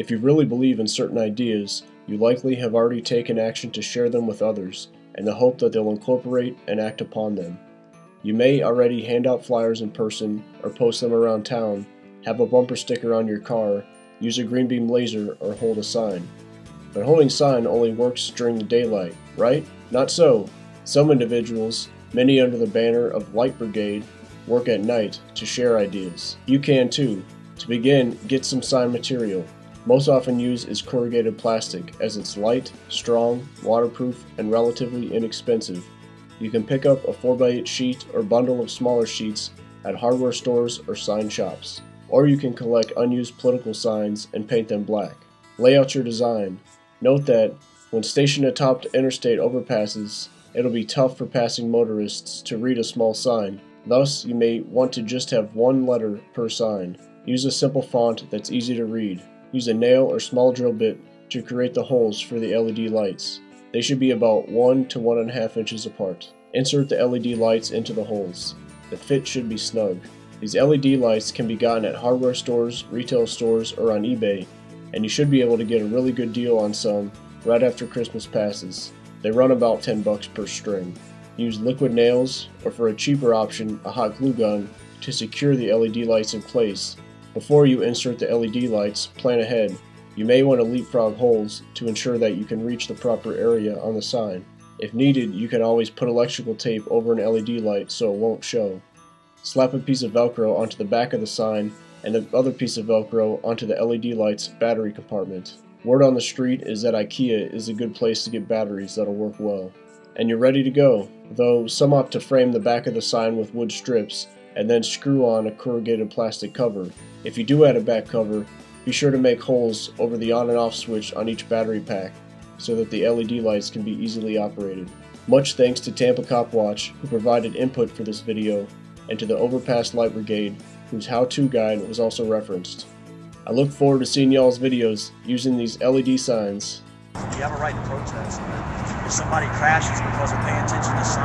If you really believe in certain ideas, you likely have already taken action to share them with others in the hope that they'll incorporate and act upon them. You may already hand out flyers in person or post them around town, have a bumper sticker on your car, use a green beam laser, or hold a sign. But holding a sign only works during the daylight, right? Not so. Some individuals, many under the banner of Light Brigade, work at night to share ideas. You can too. To begin, get some sign material. Most often used is corrugated plastic, as it's light, strong, waterproof, and relatively inexpensive. You can pick up a 4x8 sheet or bundle of smaller sheets at hardware stores or sign shops. Or you can collect unused political signs and paint them black. Lay out your design. Note that, when stationed atop interstate overpasses, it'll be tough for passing motorists to read a small sign. Thus, you may want to just have one letter per sign. Use a simple font that's easy to read. Use a nail or small drill bit to create the holes for the LED lights. They should be about 1 to 1.5 inches apart. Insert the LED lights into the holes. The fit should be snug. These LED lights can be gotten at hardware stores, retail stores, or on eBay, and you should be able to get a really good deal on some right after Christmas passes. They run about $10 per string. Use liquid nails, or for a cheaper option, a hot glue gun, to secure the LED lights in place. Before you insert the LED lights, plan ahead. You may want to leapfrog holes to ensure that you can reach the proper area on the sign. If needed, you can always put electrical tape over an LED light so it won't show. Slap a piece of Velcro onto the back of the sign and the other piece of Velcro onto the LED light's battery compartment. Word on the street is that IKEA is a good place to get batteries that'll work well. And you're ready to go, though some opt to frame the back of the sign with wood strips and then screw on a corrugated plastic cover. If you do add a back cover, be sure to make holes over the on and off switch on each battery pack so that the LED lights can be easily operated. Much thanks to Tampa Cop Watch, who provided input for this video, and to the Overpass Light Brigade, whose how-to guide was also referenced. I look forward to seeing y'all's videos using these LED signs. You have a right to protest. If somebody crashes because they're paying attention to